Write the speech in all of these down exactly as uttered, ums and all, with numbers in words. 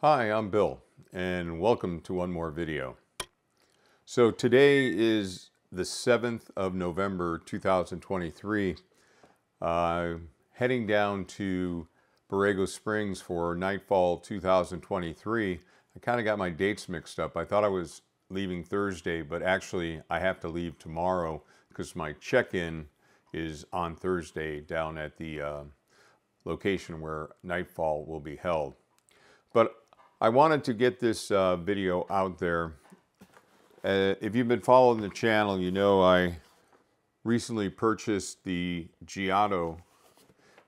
Hi, I'm Bill, and welcome to one more video. So today is the seventh of November two thousand twenty-three. Uh, heading down to Borrego Springs for Nightfall two thousand twenty-three. I kind of got my dates mixed up. I thought I was leaving Thursday, but actually I have to leave tomorrow because my check-in is on Thursday down at the uh, location where Nightfall will be held. But I wanted to get this uh, video out there. Uh, if you've been following the channel, you know I recently purchased the Giotto.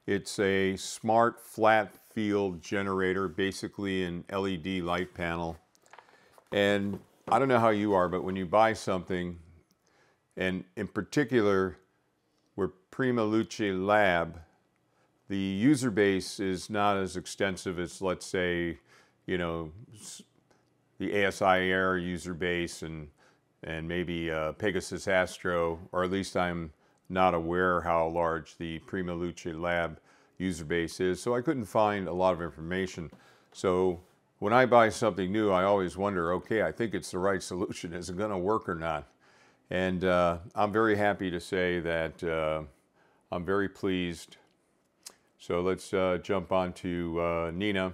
It's a smart flat field generator, basically an L E D light panel. And I don't know how you are, but when you buy something, and in particular, with PrimaLuce Lab, the user base is not as extensive as, let's say, you know, the A S I Air user base and and maybe uh, Pegasus Astro, or at least I'm not aware how large the PrimaLuce Lab user base is, so I couldn't find a lot of information. So when I buy something new, I always wonder, okay, I think it's the right solution. Is it going to work or not? And uh, I'm very happy to say that uh, I'm very pleased. So let's uh, jump on to uh, N I N A.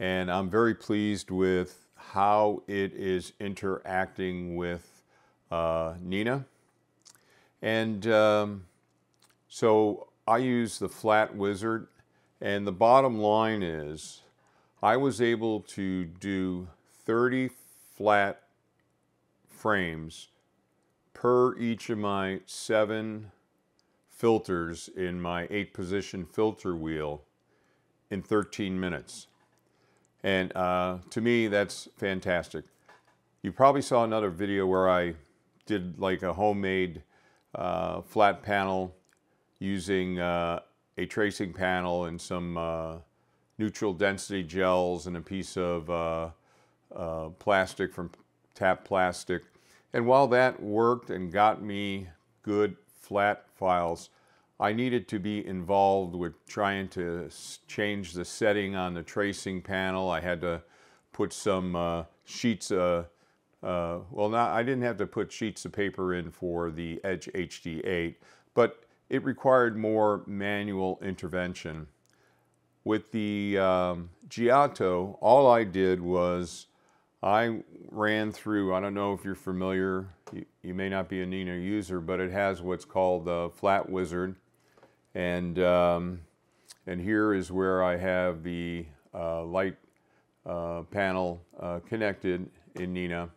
And I'm very pleased with how it is interacting with uh, N I N A. And um, so I use the Flat Wizard, and the bottom line is I was able to do thirty flat frames per each of my seven filters in my eight position filter wheel in thirteen minutes. And uh, to me, that's fantastic. You probably saw another video where I did like a homemade uh, flat panel using uh, a tracing panel and some uh, neutral density gels and a piece of uh, uh, plastic from Tap Plastic. And while that worked and got me good flat files, I needed to be involved with trying to change the setting on the tracing panel. I had to put some uh, sheets, uh, uh, well, not, I didn't have to put sheets of paper in for the Edge H D eight, but it required more manual intervention. With the um, Giotto, all I did was I ran through, I don't know if you're familiar, you, you may not be a N I N A user, but it has what's called the Flat Wizard. And, um, and here is where I have the uh, light uh, panel uh, connected in N I N A.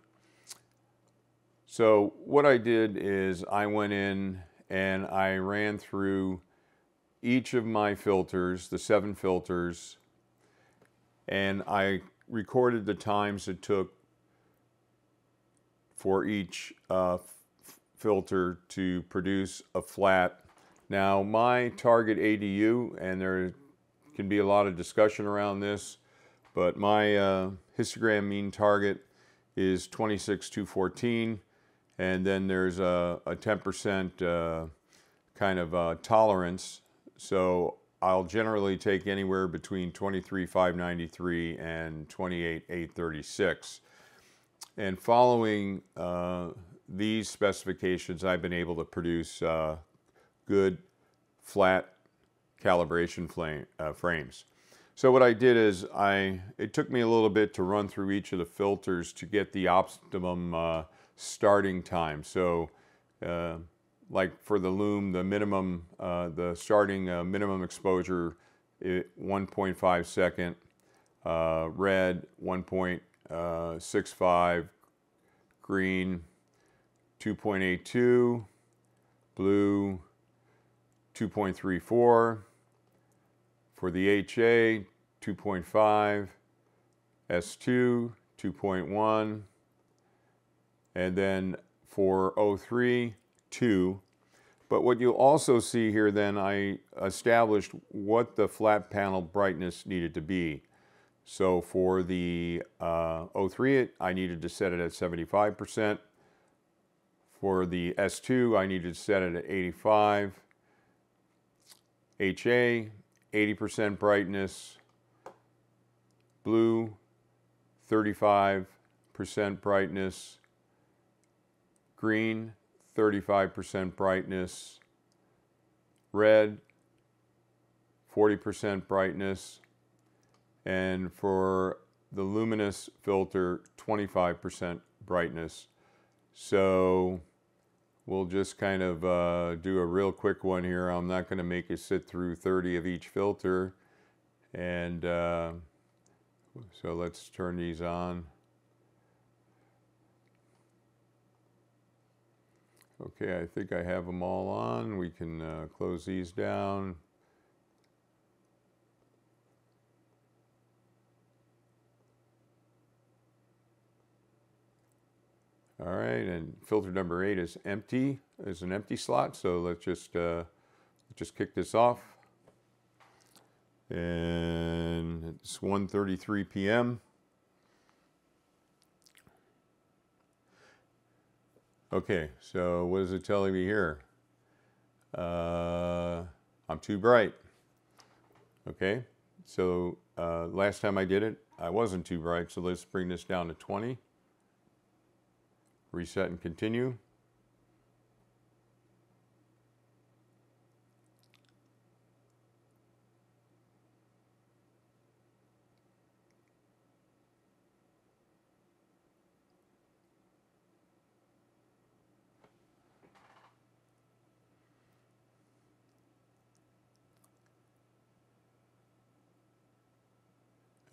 So what I did is I went in and I ran through each of my filters, the seven filters, and I recorded the times it took for each uh, filter to produce a flat. Now, my target A D U, and there can be a lot of discussion around this, but my uh, histogram mean target is twenty-six two fourteen, and then there's a ten percent uh, kind of uh, tolerance. So I'll generally take anywhere between twenty-three five ninety-three and twenty-eight eight thirty-six. And following uh, these specifications, I've been able to produce uh, good flat calibration flame, uh, frames. So what I did is I, it took me a little bit to run through each of the filters to get the optimum uh, starting time. So uh, like for the loom, the minimum, uh, the starting uh, minimum exposure, one point five second, uh, red one point six five, green two point eight two, blue two point three four, for the H A two point five, S two two point one, and then for O three two. But what you'll also see here, then I established what the flat panel brightness needed to be. So for the uh, O three, I needed to set it at seventy-five percent. For the S two, I needed to set it at eighty-five percent. H A, eighty percent brightness. blue, thirty-five percent brightness, green, thirty-five percent brightness, red, forty percent brightness, and for the luminous filter, twenty-five percent brightness. So we'll just kind of uh, do a real quick one here. I'm not going to make it sit through thirty of each filter. And uh, so let's turn these on. Okay, I think I have them all on. We can uh, close these down. All right, and filter number eight is empty, is an empty slot. So let's just uh, just kick this off. And it's one thirty-three p m Okay, so what is it telling me here? Uh, I'm too bright. Okay, so uh, last time I did it, I wasn't too bright. So let's bring this down to twenty. Reset and continue.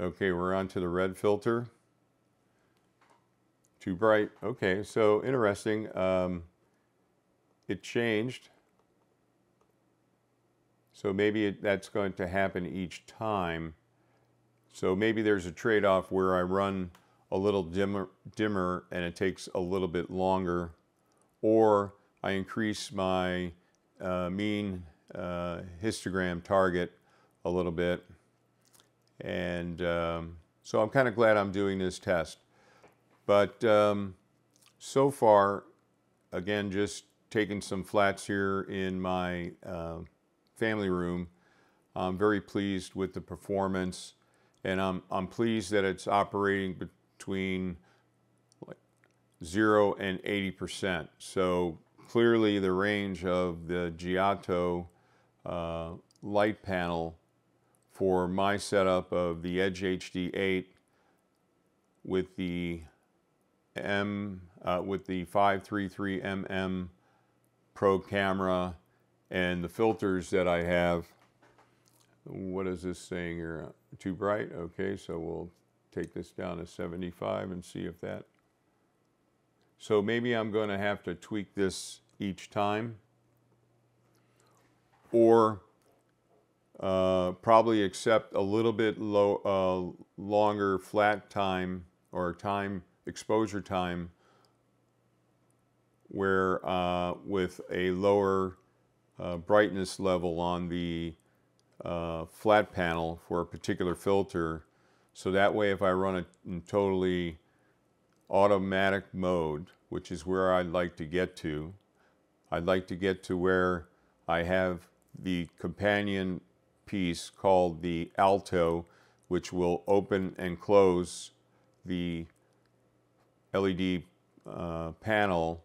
Okay, we're on to the red filter. Too bright. Okay, so interesting. Um, it changed. So maybe it, that's going to happen each time. So maybe there's a trade-off where I run a little dimmer, dimmer and it takes a little bit longer, or I increase my uh, mean uh, histogram target a little bit. And um, so I'm kind of glad I'm doing this test. But um, so far, again, just taking some flats here in my uh, family room, I'm very pleased with the performance. And I'm, I'm pleased that it's operating between like zero and eighty percent. So clearly the range of the Giotto uh, light panel for my setup of the Edge H D eight with the M uh, with the five thirty-three millimeter Pro camera and the filters that I have. What is this saying here? Too bright? Okay, so we'll take this down to seventy-five and see if that. So maybe I'm going to have to tweak this each time, or Uh, probably accept a little bit low, uh, longer flat time or time exposure time where uh, with a lower uh, brightness level on the uh, flat panel for a particular filter. So that way if I run it in totally automatic mode, which is where I'd like to get to, I'd like to get to where I have the companion piece called the Alto, which will open and close the L E D uh, panel,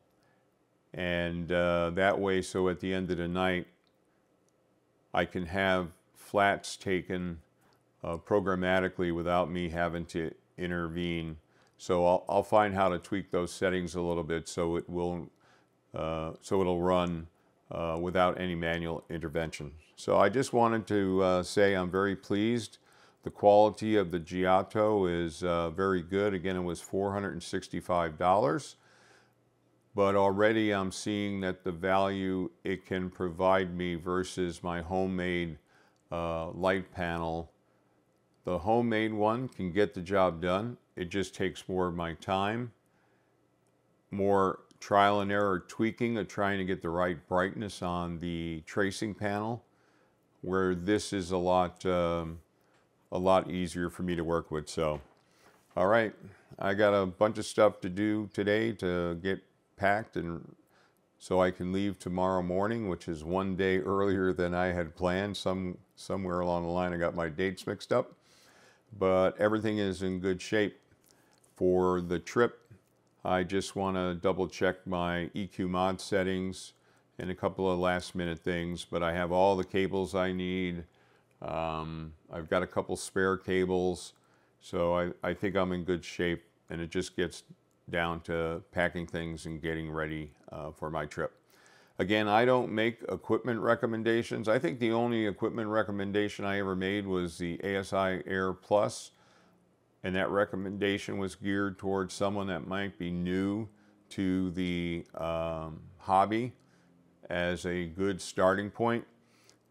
and uh, that way, so at the end of the night I can have flats taken uh, programmatically without me having to intervene. So I'll, I'll find how to tweak those settings a little bit so it will uh, so it'll run Uh, without any manual intervention. So I just wanted to uh, say I'm very pleased. The quality of the Giotto is uh, very good. Again, it was four hundred sixty-five dollars, but already I'm seeing that the value it can provide me versus my homemade uh, light panel. The homemade one can get the job done. It just takes more of my time, more trial and error tweaking of trying to get the right brightness on the tracing panel, where this is a lot um, a lot easier for me to work with. So all right, I got a bunch of stuff to do today to get packed, and so I can leave tomorrow morning, which is one day earlier than I had planned. Some somewhere along the line I got my dates mixed up, but everything is in good shape for the trip. I just want to double check my E Q mod settings and a couple of last minute things, but I have all the cables I need. Um, I've got a couple spare cables, so I, I think I'm in good shape, and it just gets down to packing things and getting ready uh, for my trip. Again, I don't make equipment recommendations. I think the only equipment recommendation I ever made was the A S I Air Plus, and that recommendation was geared towards someone that might be new to the um, hobby as a good starting point.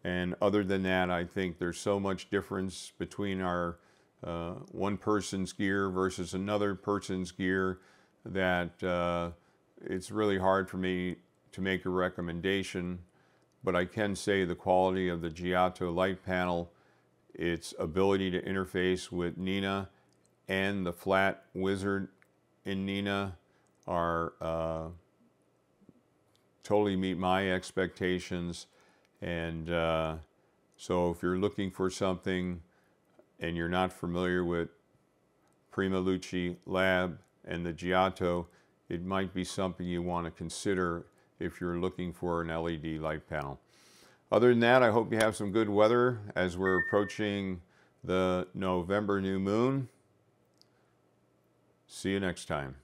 And other than that, I think there's so much difference between our uh, one person's gear versus another person's gear that uh, it's really hard for me to make a recommendation. But I can say the quality of the Giotto light panel, its ability to interface with N I N A and the flat wizard in N I N A are uh, totally meet my expectations. And uh, so if you're looking for something and you're not familiar with PrimaLuce Lab and the Giotto, it might be something you want to consider if you're looking for an L E D light panel. Other than that, I hope you have some good weather as we're approaching the November new moon. See you next time.